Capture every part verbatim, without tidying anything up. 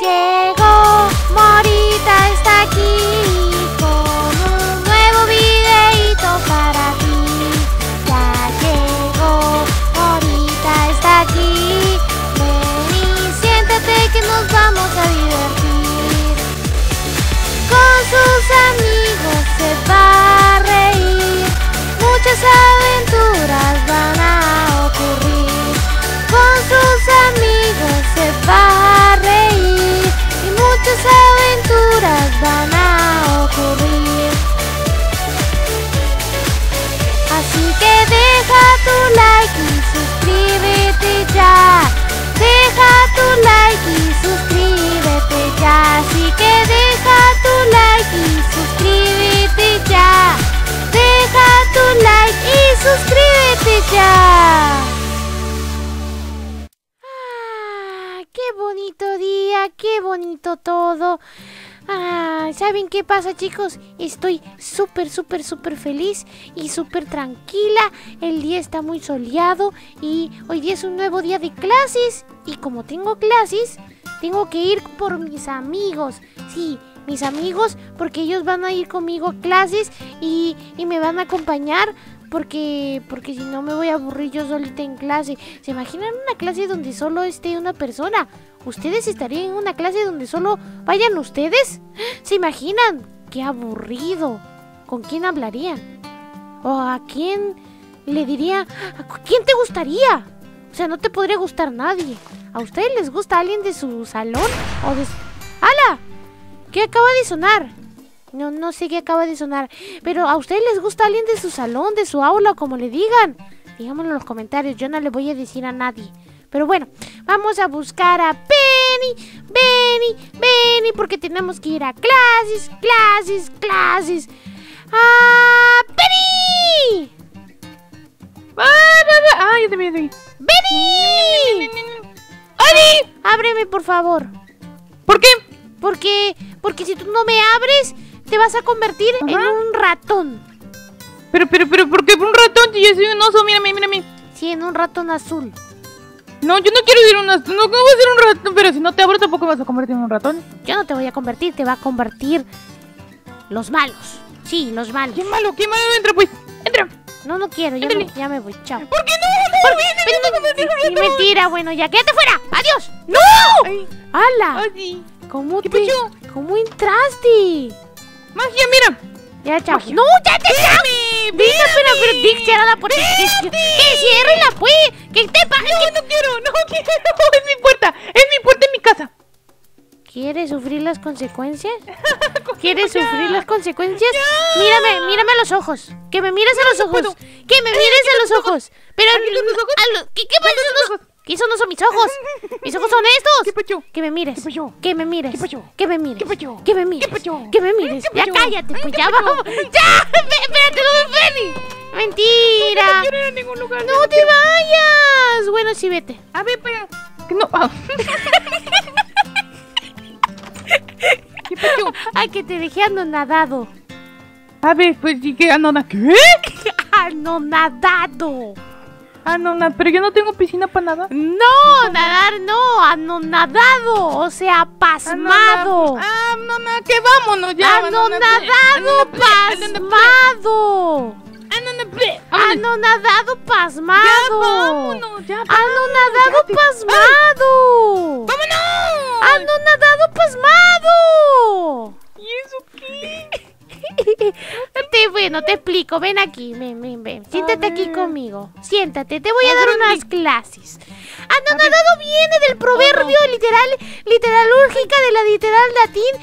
llegó, Morita está aquí con un nuevo videíto para ti. Ya llegó, Morita está aquí. Ven y siéntate que nos vamos a divertir. Con sus amigos se va a reír, muchas aventuras van a ocurrir. Con sus amigos se va a reír y muchas aventuras van a ocurrir. Así que deja tu like y suscríbete ya. Deja tu like y suscríbete ya. Así que deja tu like y suscríbete ya. Deja tu like y suscríbete ya. ¡Qué bonito día! ¡Qué bonito todo! Ah, ¿saben qué pasa, chicos? Estoy súper, súper, súper feliz y súper tranquila. El día está muy soleado y hoy día es un nuevo día de clases. Y como tengo clases, tengo que ir por mis amigos. Sí, mis amigos, porque ellos van a ir conmigo a clases y, y me van a acompañar. Porque, porque si no me voy a aburrir yo solita en clase. ¿Se imaginan una clase donde solo esté una persona? ¿Ustedes estarían en una clase donde solo vayan ustedes? ¿Se imaginan? ¡Qué aburrido! ¿Con quién hablarían? ¿O a quién le diría? ¿A quién te gustaría? O sea, no te podría gustar nadie. ¿A ustedes les gusta alguien de su salón? ¿O de su... ¡Hala! ¿Qué acaba de sonar? No, no sé qué acaba de sonar. Pero ¿a ustedes les gusta alguien de su salón, de su aula o como le digan? Díganmelo en los comentarios, yo no le voy a decir a nadie. Pero bueno, vamos a buscar a Beny, Beny, Beny, porque tenemos que ir a clases, clases, clases. ¡Ah, Beny! ¡Ah, yo también estoy! ¡Beny! ¡Oli! Ábreme, por favor. ¿Por qué? Porque, porque si tú no me abres... te vas a convertir Ajá. en un ratón. Pero, pero, pero, ¿por qué un ratón? Si yo soy un oso, mírame, mírame. Sí, en un ratón azul. No, yo no quiero ser un ratón, no, no voy a ser un ratón. Pero si no te abro tampoco vas a convertir en un ratón. Yo no te voy a convertir, te va a convertir los malos. Sí, los malos. ¿Qué malo? ¿Qué malo? Entra pues, entra. No, no quiero, ya, me, ya me voy, chao. ¿Por qué no? ¿Por qué no? Sí, mentira, bueno, ya, quédate fuera, adiós. ¡No! Ay. ¡Hala! Ay. ¿Cómo te... ¿Cómo entraste? ¡Magia, mira! Ya, chao. Magia. ¡No, ya te llame! ¡Venga, espera, pero Dick, cierra la puerta! ¡Que cierre la puerta! ¡Que te pague! No, que... no quiero, no quiero. ¡Es mi puerta! ¡Es mi puerta en mi casa! ¿Quieres sufrir las consecuencias? ¿Quieres sufrir las consecuencias? Ya. Mírame, mírame a los ojos. Que me mires no, a los no ojos. Puedo. Que me mires a los ojos. ojos. Pero, los ojos? A lo... ¿qué, qué pasa? Los... ¿Qué son? No son mis ojos. Mis ojos son estos. ¿Qué que me mires. Que me mires. Que me mires. Que me mires. Que me mires. Ya cállate, pues ya vamos. ¡Ya! Espérate, no me Beny. Mentira. No, yo no quiero ir a ningún lugar. No, no te quiero. Vayas. Bueno, sí, vete. A ver, pero... No. Oh. Ay, que te dejé anonadado. A ver, pues sí que anonadado. ¿Qué? Anonadado. Anonadado, pero yo no tengo piscina para nada. No, nadar no, anonadado. O sea, pasmado. Ah, no, no, que vámonos ya. Anonadado, pasmado. Anonadado, pasmado. Ya vámonos, ya vámonos. Anonadado, pasmado. ¡Vámonos! ¡Anonadado pasmado! ¿Y eso qué? Te, bueno, te explico. Ven aquí, ven, ven, ven. Siéntate aquí conmigo. Siéntate, te voy a, a dar ver, unas mi... clases. Anonadado viene del proverbio oh, no. literal, literalúrgica de la literal latín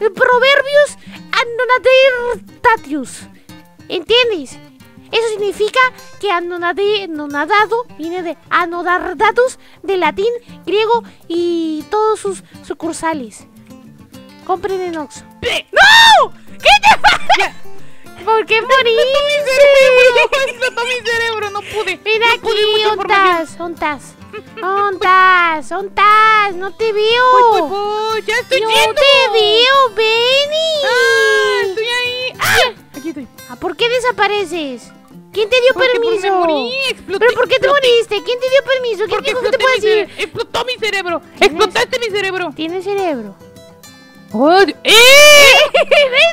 de proverbios anonadatius. ¿Entiendes? Eso significa que anonadado viene de anodardatus, de latín, griego y todos sus sucursales. Compren en Oxxo. ¡No! ¿Qué te pasa? ¿Por qué moriste? Explotó mi cerebro, no pude. Mira no aquí, ontas, ontas, ontas, ontas, no te veo. Voy, voy, voy, ya estoy no yendo. No te veo, Beny. Ah, estoy ahí. Ah, aquí estoy. ¿Por qué desapareces? ¿Quién te dio permiso? Me morí, exploté, ¿Pero por qué te exploté? moriste? ¿Quién te dio permiso? ¿Quién dijo que te puedes ir? Explotó mi cerebro. Explotaste mi cerebro. ¿Tienes cerebro? Oh, ¡Eh!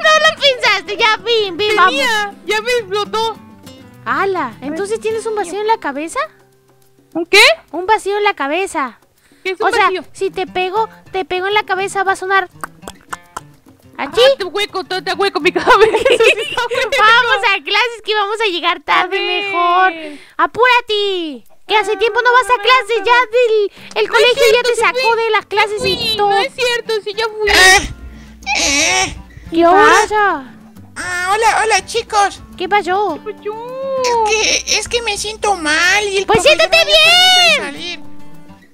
No lo pensaste. Ya, fin, fin, vamos. Ya me explotó. ¡Hala! ¿Entonces tienes un vacío en la cabeza? ¿Un qué? Un vacío en la cabeza. ¿Qué es un vacío? O sea, si te pego, te pego en la cabeza, va a sonar... ¿Achí? Ah, te hueco, todo te hueco mi cabeza. Vamos a clases que vamos a llegar tarde, mejor. ¡Apúrate! Que hace tiempo no vas a clases, ya del el colegio ya te sacó de las clases y todo. No es cierto, si yo fui. ¿Qué pasa? Ah, hola, hola chicos. ¿Qué pasó? ¿Qué pasó? Es que, es que me siento mal y el Pues siéntate bien.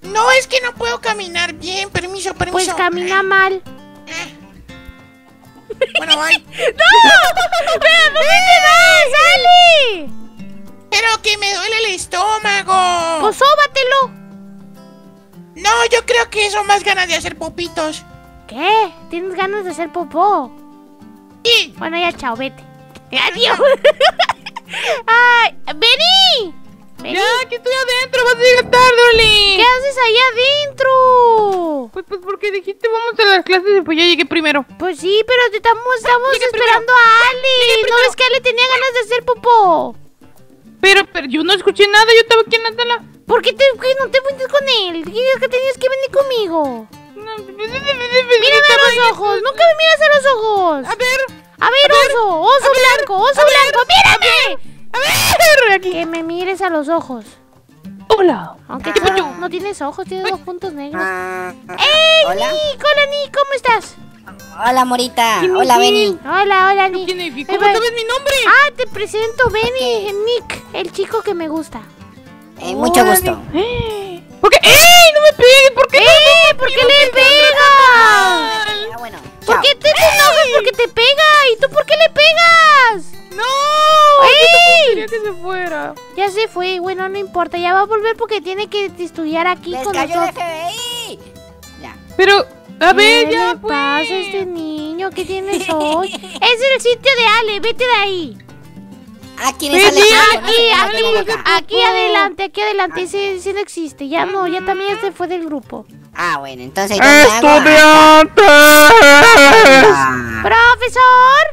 No, es que no puedo caminar bien, permiso, permiso. Pues camina mal. Bueno, bye. ¡No! ¡Pero por qué te vas, Ale! ¡Pero que me duele el estómago! ¡Pues sóbatelo! No, yo creo que son más ganas de hacer popitos. ¿Qué? ¿Tienes ganas de hacer popó? Sí. Bueno, ya chao, vete. ¡Adiós! ¡Ay! ¡Vení! ¡Vení! ¡Ya, que estoy adentro! ¡Vas a llegar tarde, Oli! ¿Qué haces ahí adentro? Pues, pues porque dijiste vamos a las clases y pues yo llegué primero. Pues sí, pero te estamos, estamos esperando primero. a Ale. ¿No ves que Ale tenía ganas de hacer popó? Pero, pero yo no escuché nada, yo estaba aquí en la sala. ¿Por qué, te, qué no te fuiste con él? Dijiste que tenías que venir conmigo. No, mírame a los ojos, nunca me miras a los ojos. A ver. A ver, a ver oso, oso ver, blanco, oso blanco, ver, mírame. A ver, aquí. Que me mires a los ojos. Hola. Aunque tú no tienes ojos, tienes dos puntos negros. Ah, ¡Ey, hola. Nico! Hola, Nico, ¿cómo estás? Hola, Morita. Hola, Beny. Hola, hola, Nico. ¿Quién es? ¿Cómo sabes mi nombre? Ah, te presento, Beny, Nick, el chico que me gusta. Eh, mucho hola, gusto. Eh. ¿Por qué? ¡Ey, no me pegues! ¿Por qué? Eh, no ¿Por qué le pegas? Ah, bueno. ¿Por qué te enojas? Porque te pega. ¿Y tú por qué le pegas? ¡No! ¡Ey! Yo que se fuera. Ya se fue, bueno, no importa. Ya va a volver porque tiene que estudiar aquí Les con nosotros. F B I. Ya. Pero, a ver, ya ¿Qué le pues? pasa a este niño? ¿Qué tienes hoy? Es el sitio de Ale, vete de ahí. Aquí, Ale, aquí, aquí, no aquí, aquí adelante, aquí adelante. Ah. Ese, ese no existe, ya no, ya también se fue del grupo. Ah, bueno, entonces. ¡Estudiantes! ¡Profesor!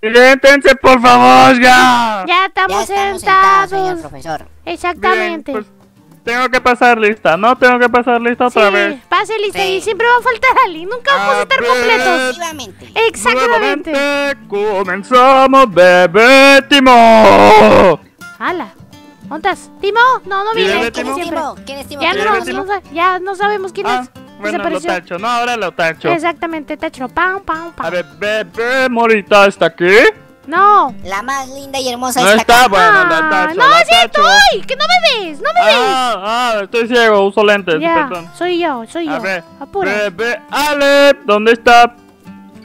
¡Siéntense, por favor, ya! Ya estamos, ya estamos sentados, sentados, señor profesor. Exactamente. Bien, pues, tengo que pasar lista, ¿no? Tengo que pasar lista otra sí, vez. Pase lista sí. y siempre va a faltar Ali. Nunca vamos a, a estar completos. Exactamente. Nuevamente comenzamos, Bebe Timo. ¡Hala! ¿Dónde estás? ¿Timo? No, no viene. ¿Quién es Timo? ¿Quién es Timo? Ya, no, Timo? No, ya no sabemos quién ah. es. Bueno, lo tacho, no, ahora lo tacho. Exactamente, tacho, pam, pam, pam. A ver, Bebe Morita, ¿está aquí? No. La más linda y hermosa no está, está acá. Bueno, la tacho, No, la sí tacho. estoy, que no me ves, no me ves. Ah, ah, estoy ciego, uso lentes, ya, perdón. soy yo, soy A yo, ver, apura. Bebe Aleh, ¿dónde está?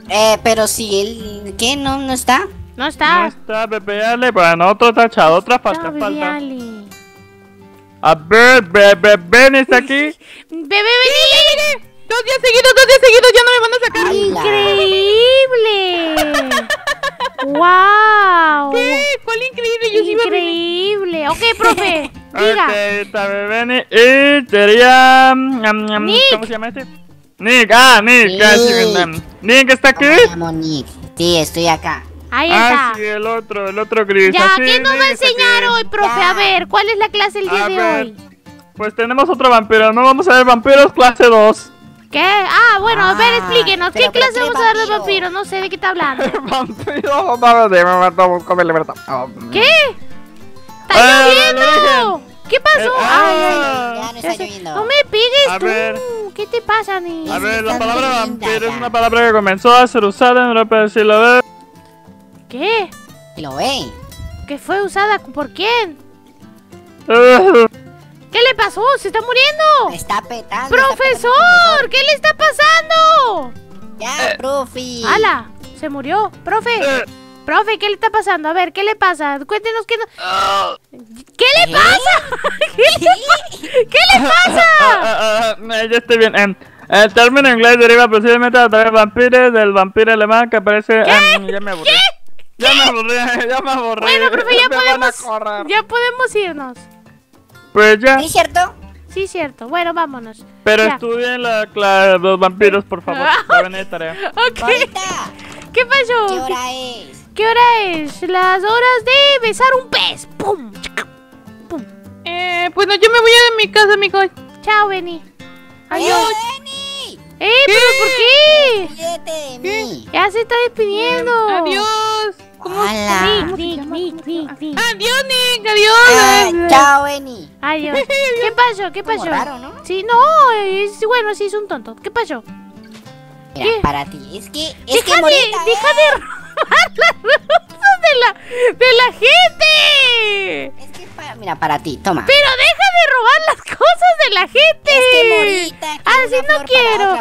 Eh, pero si él, ¿qué? No, no está. No está. No está Bebe Aleh, bueno, otro tachado, otra falta, falta. A ver, Bebe Beny, ¿está aquí? Bebe Beny, dos días seguidos, dos días seguidos, ya no me van a sacar. ¡Increíble! ¡Wow! ¿Qué? ¿Cuál increíble? Yo ¡Increíble! Ok, profe, diga. Bebe Beny y sería... ¿Cómo se llama este? Nick, ah, Nick. Nick, Nick ¿está aquí? Me llamo Nick, sí, estoy acá. Ahí está. Ah, sí, el otro, el otro gris. Ya, sí, ¿quién nos va a enseñar hoy, profe? Ah. A ver, ¿cuál es la clase el día a de ver. hoy? Pues tenemos otro vampiro, no vamos a ver vampiros clase dos. ¿Qué? Ah, bueno, ah, a ver, explíquenos, ¿qué clase vamos vampiro? a dar de vampiros? No sé de qué está hablando. Vampiro, vamos de vamos a libertad. ¿Qué? ¡Está lloviendo! ¿Qué pasó? Ay, ay, ya no está lloviendo. No me pegues a tú. Ver. ¿Qué te pasa, ni? A ver, la palabra vampiro es una palabra que comenzó a ser usada en Europa del siglo veinte. ¿Qué? Lo ve. ¿Qué fue usada? ¿Por quién? ¿Qué le pasó? ¡Se está muriendo! Me está petando. ¡Profesor! Está petando, ¿qué le está pasando? Ya, profe. ¡Hala! Se murió. Profe. Profe, ¿qué le está pasando? A ver, ¿qué le pasa? Cuéntenos qué no... ¿Qué le ¿Eh? pasa? ¿Qué le pasa? uh, uh, uh, uh, ya estoy bien. Um, el término inglés deriva posiblemente a través de vampiros del vampiro alemán que aparece... Um, ya me aburrí. ¿Qué? Ya me aburré, ya me aburré. Bueno, profe, ya me podemos, ya podemos irnos. Pues ya. ¿Es cierto? Sí, cierto. Bueno, vámonos. Pero ya. Estudien la, la, los vampiros, por favor. Saben de tarea. Ok. Bonita. ¿Qué pasó? ¿Qué hora es? ¿Qué hora es? Las horas de besar un pez. Pum. Pum. Eh, pues no, yo me voy a mi casa, mijo. Chao, Beny. Adiós. ¡Beny! ¡Eh, pero por qué! Despídete de mí. Ya se está despidiendo. Adiós. ¿Cómo? Hola. Nick, Nick, Nick, Nick, Nick. Adiós, Nick, adiós. Eh, chao, Beny. Adiós. ¿Qué pasó? ¿Qué pasó? Raro, ¿no? Sí, no, es, bueno, sí, es un tonto. ¿Qué pasó? Mira, ¿qué? Para ti, es que... Es deja que Morita, de, deja de robar las rosas de la, de la gente. Es que, para, mira, para ti, toma. Pero deja de robar las cosas de la gente. Es que Morita... Así no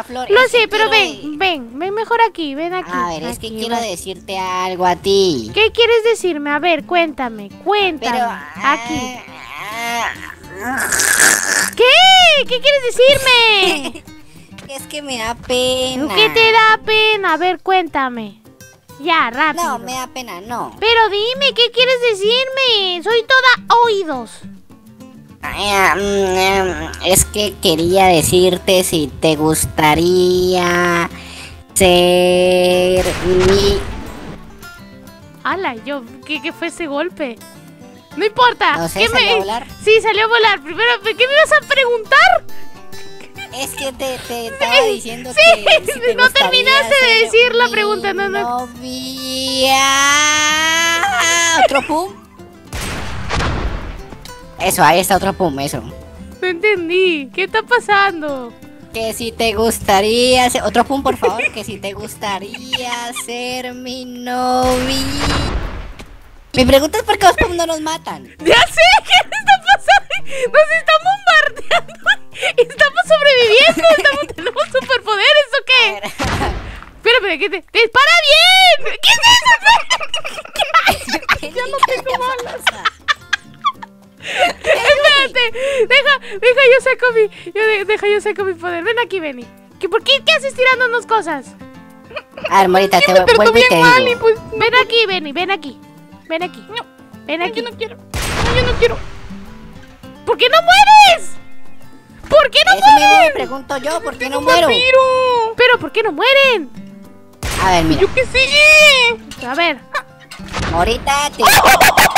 quiero. Lo sé, pero ven, ven, ven mejor aquí, ven aquí. A ver, es que quiero decirte algo a ti. ¿Qué quieres decirme? A ver, cuéntame, cuéntame. Aquí. ¿Qué? ¿Qué quieres decirme? Es que me da pena. ¿Qué te da pena? A ver, cuéntame. Ya, rápido. No, me da pena, no. Pero dime, ¿qué quieres decirme? Soy toda oídos. Es que quería decirte si te gustaría ser mi... Ala, yo, ¿qué, qué fue ese golpe? No importa. No sé, ¿qué salió me... a volar? Sí, salió a volar. Primero, ¿qué me vas a preguntar? Es que te, te estaba sí, diciendo sí, que... Sí, si no terminaste de decir la pregunta, no, no. Novia. ¿Otro pum? Eso, ahí está otro pum, eso. No entendí, ¿qué está pasando? Que si te gustaría... Ser... Otro pum, por favor, que si te gustaría ser mi novia. Mi pregunta es por qué los pum no nos matan. Ya sé, ¿qué está pasando? Nos estamos bombardeando. Estamos sobreviviendo, estamos, tenemos superpoderes, ¿o qué? Espera, espera, que te, te dispara bien. ¿Qué es eso? ¿Qué? Ya no tengo balas. Espérate, deja, deja yo saco mi, yo de, deja yo saco mi poder. Ven aquí, Beny. ¿Qué, ¿Por qué te haces tirándonos cosas? A ver, Morita, te vuelvo y te digo. Pues, no, ven aquí, Beny, ven aquí, ven aquí. No, ven aquí. No, yo no quiero. No, yo no quiero. ¿Por qué no mueres? ¿Por qué no Eso mueren? Me pregunto yo, ¿por qué no muero? Vampiro. Pero ¿por qué no mueren? A ver, mira. Yo qué sé. A ver. Morita, te...